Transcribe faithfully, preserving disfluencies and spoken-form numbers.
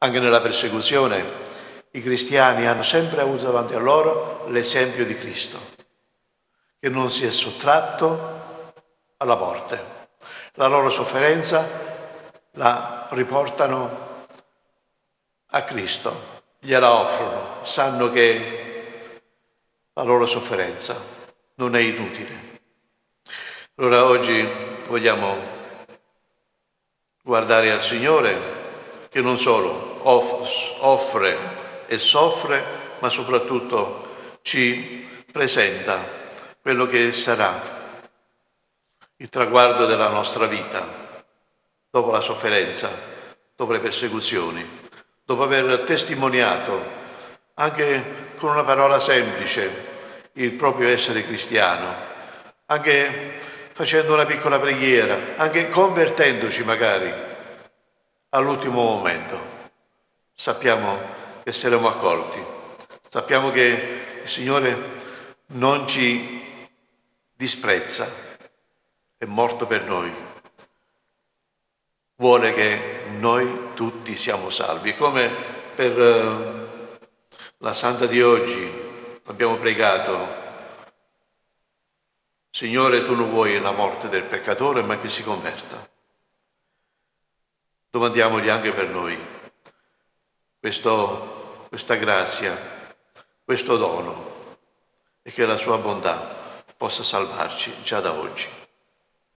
Anche nella persecuzione, i cristiani hanno sempre avuto davanti a loro l'esempio di Cristo, che non si è sottratto alla morte. La loro sofferenza la riportano a Cristo, gliela offrono, sanno che la loro sofferenza non è inutile. Allora oggi vogliamo guardare al Signore, che non solo offre e soffre, ma soprattutto ci presenta quello che sarà il traguardo della nostra vita dopo la sofferenza, dopo le persecuzioni, dopo aver testimoniato anche con una parola semplice il proprio essere cristiano, anche facendo una piccola preghiera, anche convertendoci magari. All'ultimo momento sappiamo che saremo accolti, sappiamo che il Signore non ci disprezza, è morto per noi, vuole che noi tutti siamo salvi. Come per la Santa di oggi abbiamo pregato: Signore, tu non vuoi la morte del peccatore, ma che si converta. Domandiamogli anche per noi questo, questa grazia, questo dono, e che la sua bontà possa salvarci già da oggi.